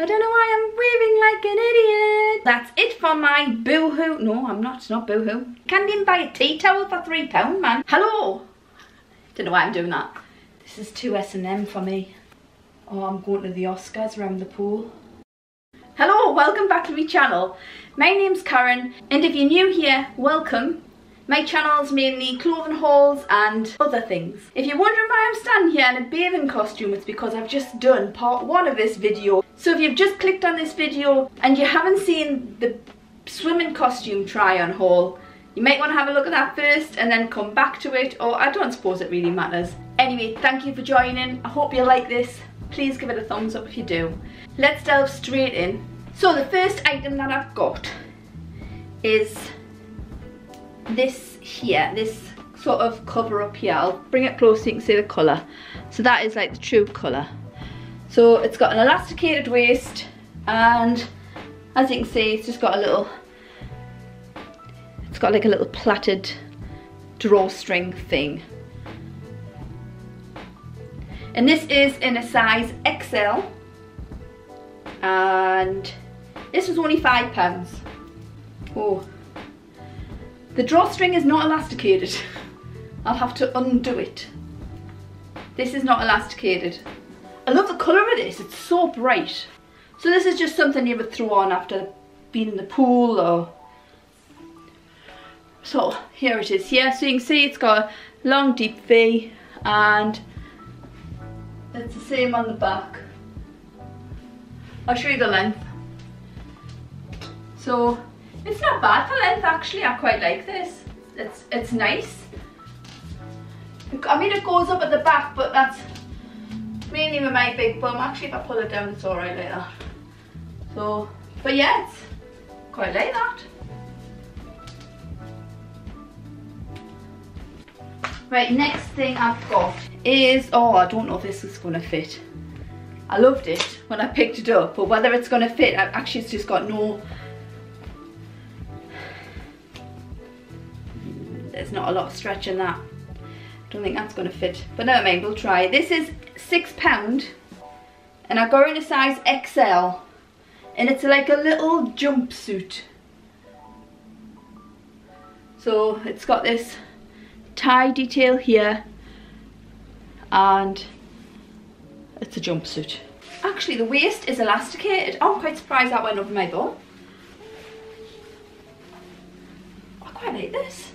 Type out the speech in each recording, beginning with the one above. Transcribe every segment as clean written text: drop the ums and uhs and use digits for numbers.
I don't know why I'm waving like an idiot. That's it for my boohoo. No, I'm not. It's not boohoo. Can't even buy a tea towel for £3, man. Hello. Don't know why I'm doing that. This is too S&M for me. Oh, I'm going to the Oscars around the pool. Hello, welcome back to my channel. My name's Karen, and if you're new here, welcome. My channel's mainly clothing hauls and other things. If you're wondering why I'm standing here in a bathing costume, it's because I've just done part one of this video. So if you've just clicked on this video and you haven't seen the swimming costume try on haul, you might want to have a look at that first and then come back to it, or I don't suppose it really matters. Anyway, thank you for joining. I hope you like this. Please give it a thumbs up if you do. Let's delve straight in. So the first item that I've got is this here, this sort of cover up here. I'll bring it close so you can see the colour. So that is like the true colour. So it's got an elasticated waist, and as you can see, it's just got a little, it's got like a little plaited drawstring thing. And this is in a size XL, and this was only £5. Oh. The drawstring is not elasticated. I'll have to undo it. This is not elasticated. I love the colour of this, it's so bright. So this is just something you would throw on after being in the pool or... So here it is, yeah, so you can see it's got a long deep V, and it's the same on the back. I'll show you the length. So it's not bad for length, actually. I quite like this. It's nice. I mean, it goes up at the back, but that's mainly with my big bum. Actually, if I pull it down, it's alright like that. So, but yeah, it's quite like that. Right, next thing I've got is, oh, I don't know if this is going to fit. I loved it when I picked it up, but whether it's going to fit, actually it's just got no... There's not a lot of stretch in that. I don't think that's going to fit, but never mind, we'll try it. This is £6 and I got in a size XL, and it's like a little jumpsuit. So it's got this tie detail here, and it's a jumpsuit. Actually, the waist is elasticated. Oh, I'm quite surprised that went over my bum. I quite like this.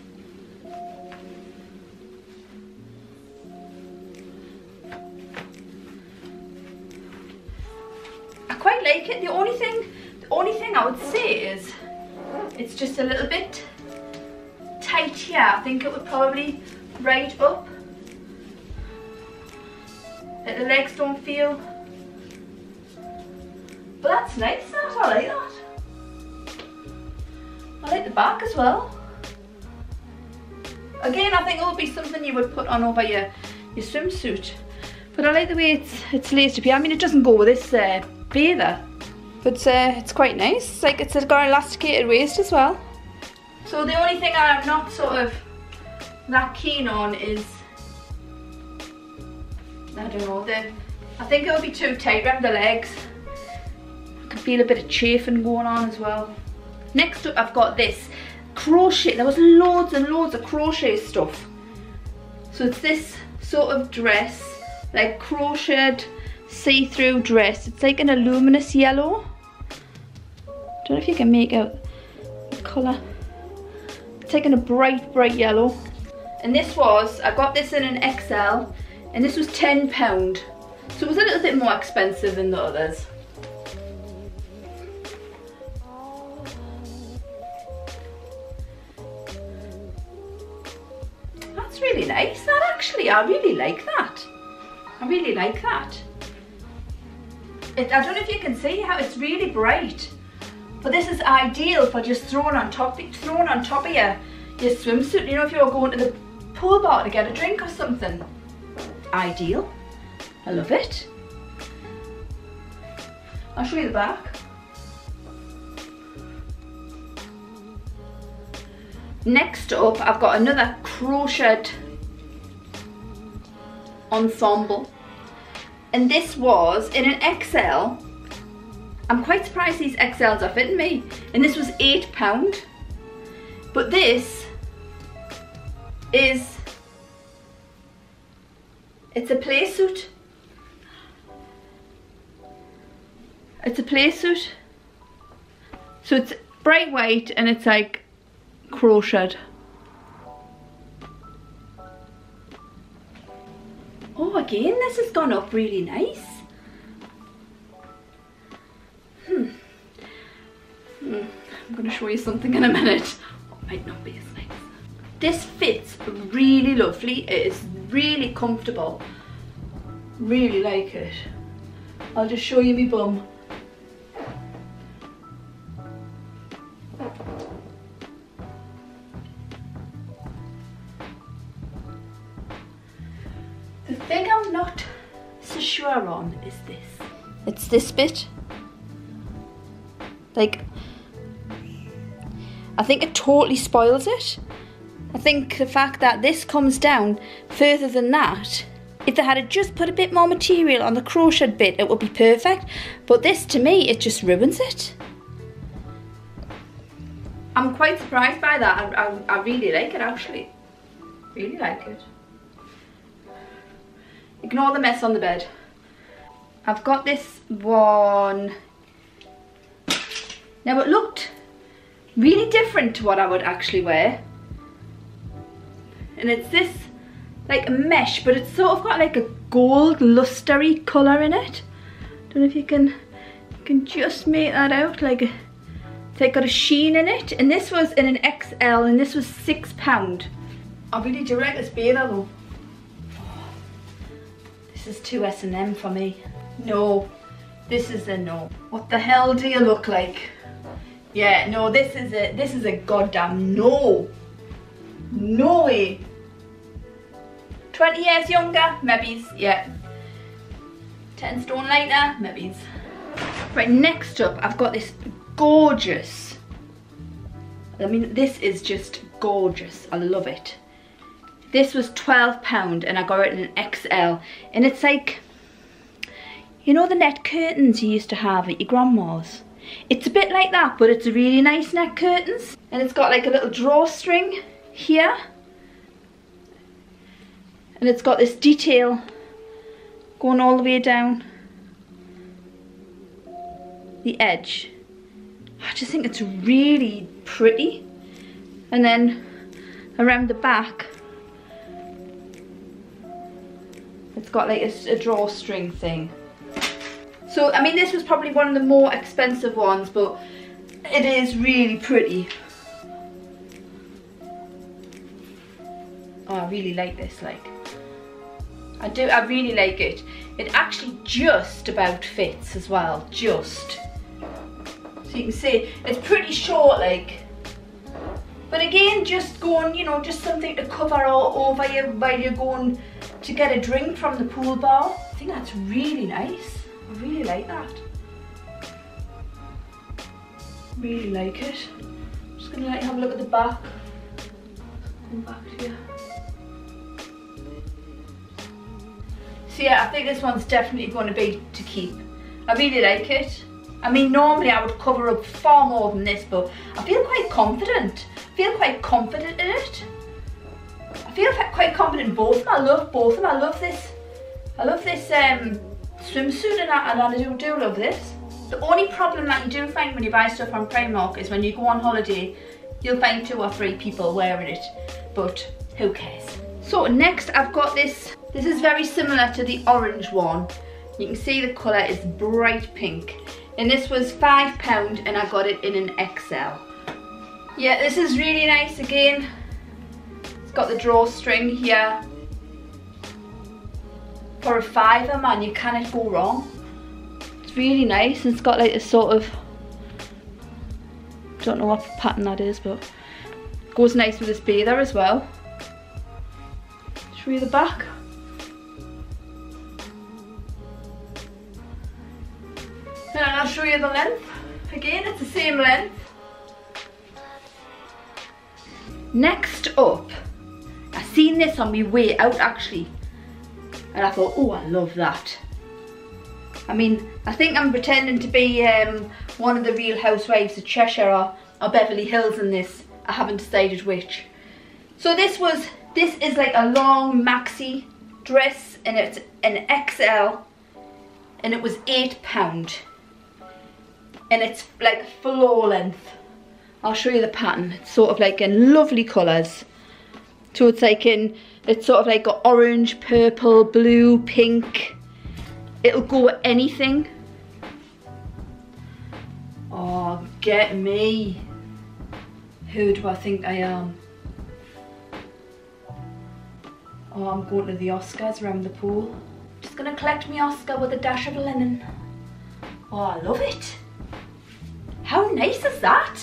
I quite like it. The only thing I would say is it's just a little bit tight here. I think it would probably ride up. Like the legs don't feel, but that's nice. That I like that. I like the back as well. Again, I think it would be something you would put on over your swimsuit. But I like the way it's laced up here. I mean, it doesn't go with this bather, but it's quite nice. It's like it's got an elasticated waist as well. So the only thing I'm not sort of that keen on is, I don't know, I think it'll be too tight around the legs. I can feel a bit of chafing going on as well. Next up, I've got this crochet. There was loads and loads of crochet stuff. So it's this sort of dress, like crocheted see-through dress. It's like an luminous yellow. Don't know if you can make out the colour. It's like a bright, bright yellow. And this was, I got this in an XL, and this was £10, so it was a little bit more expensive than the others. That's really nice, that actually, I really like that. I really like that. I don't know if you can see how it's really bright, but this is ideal for just throwing on top of your swimsuit. You know, if you're going to the pool bar to get a drink or something. Ideal. I love it. I'll show you the back. Next up, I've got another crocheted ensemble, and this was in an XL, I'm quite surprised these XLs are fitting me, and this was £8, but this is, it's a play suit. It's a play suit, so it's bright white and it's like crocheted. Oh, again, this has gone up really nice. I'm going to show you something in a minute. It might not be as nice. This fits really lovely. It is really comfortable. Really like it. I'll just show you my bum. The thing I'm not so sure on is this. It's this bit. Like, I think it totally spoils it. I think the fact that this comes down further than that, if they had just put a bit more material on the crocheted bit, it would be perfect. But this, to me, it just ruins it. I'm quite surprised by that. I really like it, actually. Really like it. Ignore the mess on the bed. I've got this one. Now, it looked really different to what I would actually wear, and it's this like mesh, but it's sort of got like a gold lustery colour in it. Don't know if you can just make that out. Like, it's like got a sheen in it, and this was in an XL, and this was £6. I really do like this bather though. Oh, this is too S&M for me. No, this is a no. What the hell do you look like? Yeah, no, this is a goddamn no. No way. 20 years younger, maybes, yeah. 10 stone lighter, maybes. Right, next up, I've got this gorgeous, I mean, this is just gorgeous. I love it. This was £12 and I got it in an XL. And it's like, you know the net curtains you used to have at your grandma's? It's a bit like that, but it's a really nice net curtains, and it's got like a little drawstring here, and it's got this detail going all the way down the edge. I just think it's really pretty, and then around the back it's got like a drawstring thing. So, I mean, this was probably one of the more expensive ones, but it is really pretty. Oh, I really like this, like. I really like it. It actually just about fits as well, just. So you can see, it's pretty short, like. But again, just going, you know, just something to cover all over you while you're going to get a drink from the pool bar. I think that's really nice. I really like that. Really like it. I'm just gonna like have a look at the back. Come back to you. So yeah, I think this one's definitely going to be to keep. I really like it. I mean, normally I would cover up far more than this, but I feel quite confident. I feel quite confident in it. I feel quite confident in both of them. I love both of them. I love this. I love this swimsuit, and I do love this. The only problem that you do find when you buy stuff on Primark is when you go on holiday, you'll find 2 or 3 people wearing it, but who cares? So next I've got this. This is very similar to the orange one. You can see the colour is bright pink, and this was £5 and I got it in an XL. Yeah, this is really nice again. It's got the drawstring here. For a £5, man, you cannot go wrong. It's really nice, and it's got like a sort of, don't know what pattern that is, but it goes nice with this bather as well. Show you the back. And I'll show you the length. Again, it's the same length. Next up, I seen this on my way out actually. And I thought, oh, I love that. I mean, I think I'm pretending to be one of the Real Housewives of Cheshire or Beverly Hills in this. I haven't decided which. So this is like a long maxi dress, and it's an XL, and it was £8, and it's like floor length. I'll show you the pattern. It's sort of like in lovely colours. So it's like in, it's sort of like got orange, purple, blue, pink. It'll go with anything. Oh, get me. Who do I think I am? Oh, I'm going to the Oscars around the pool. Just gonna collect me Oscar with a dash of lemon. Oh, I love it. How nice is that?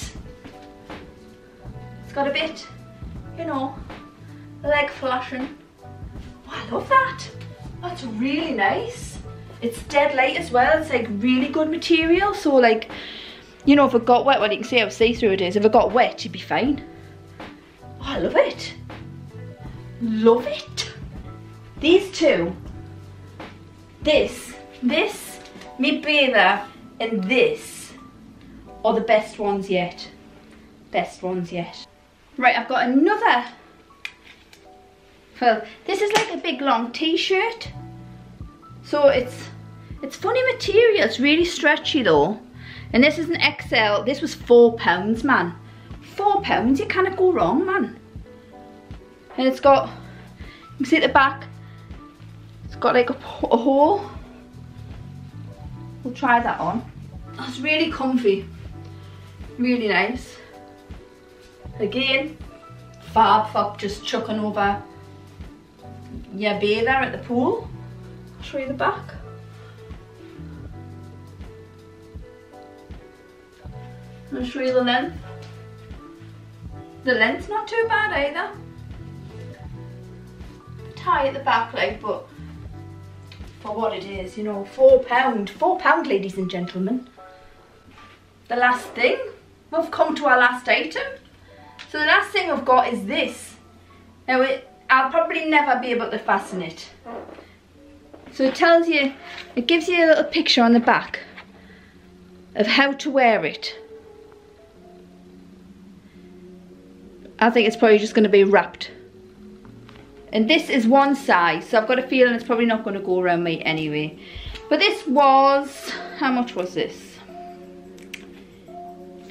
It's got a bit, you know, leg flashing. Oh, I love that. That's really nice. It's dead light as well. It's like really good material. So like, you know, if it got wet, well, you can see how see-through it is. If it got wet, you'd be fine. Oh, I love it. Love it. These two. This, me bather, and this are the best ones yet. Best ones yet. Right, I've got another. Well, this is like a big long t-shirt. So it's funny material. It's really stretchy though. And this is an XL. This was £4, man. £4, you can't go wrong, man. And it's got, you can see at the back, it's got like a hole. We'll try that on. That's really comfy. Really nice. Again, fab for just chucking over your bather at the pool. I'll show you the back. I'll show you the length. The length's not too bad either. High at the back, like, but for what it is, you know, £4, ladies and gentlemen. The last thing, we've come to our last item. So the last thing I've got is this. Now, I'll probably never be able to fasten it. So it tells you, it gives you a little picture on the back of how to wear it. I think it's probably just going to be wrapped. And this is one size, so I've got a feeling it's probably not going to go around me anyway. But this was, how much was this?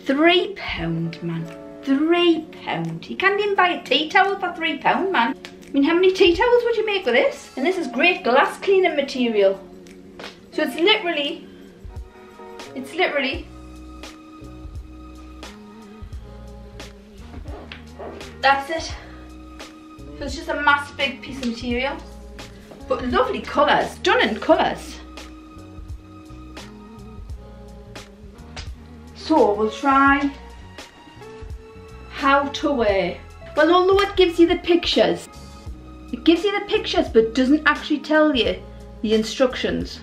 £3, man. £3. You can't even buy a tea towel for £3, man. I mean, how many tea towels would you make with this? And this is great glass cleaning material. So it's literally that's it. So it's just a massive big piece of material, but lovely colours, stunning colours. So we'll try how to wear. Well, although it gives you the pictures, but doesn't actually tell you the instructions.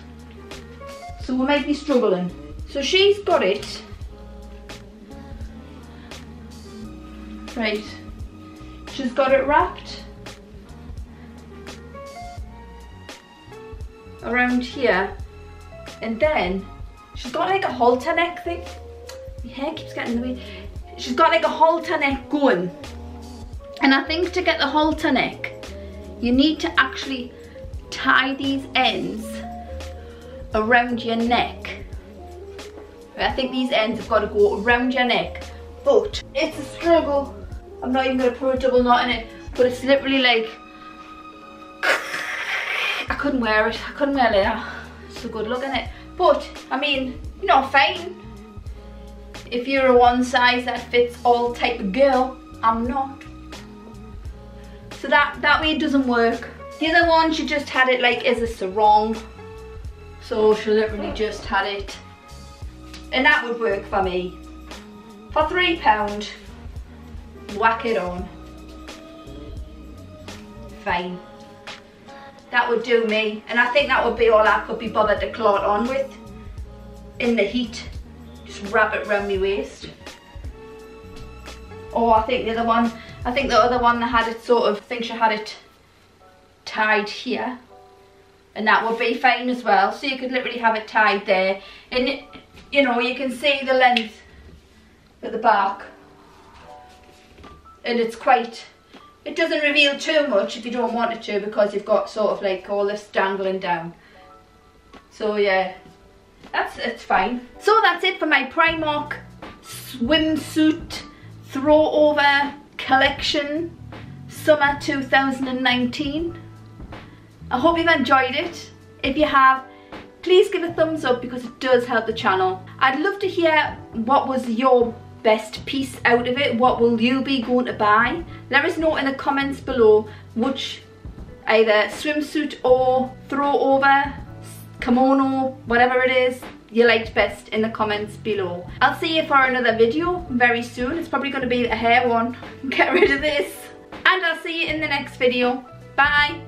So we might be struggling. So she's got it. Right, she's got it wrapped around here, and then she's got like a halter neck thing. My hair keeps getting in the way. She's got like a halter neck going, and I think to get the halter neck you need to actually tie these ends around your neck. I think these ends have got to go around your neck, but it's a struggle. I'm not even going to put a double knot in it, but it's literally like, I couldn't wear it. I couldn't wear that. It's a good look, isn't it? But, I mean, you know, fine. If you're a one size that fits all type of girl, I'm not. So that way it doesn't work. The other one, she just had it like as a sarong. So she literally just had it. And that would work for me. For £3. Whack it on. Fine. That would do me, and I think that would be all I could be bothered to claw it on with in the heat. Just wrap it round my waist. Oh, I think the other one that had it sort of, I think she had it tied here and that would be fine as well. So you could literally have it tied there, and it, you know, you can see the length at the back, and it's quite, it doesn't reveal too much if you don't want it to, because you've got sort of like all this dangling down. So yeah, it's fine. So that's it for my Primark swimsuit throw over collection, summer 2019. I hope you've enjoyed it. If you have, please give a thumbs up, because it does help the channel. I'd love to hear what was your best piece out of it. What will you be going to buy? Let us know in the comments below which either swimsuit or throw over, kimono, whatever it is, you liked best in the comments below. I'll see you for another video very soon. It's probably going to be a hair one. Get rid of this. And I'll see you in the next video. Bye.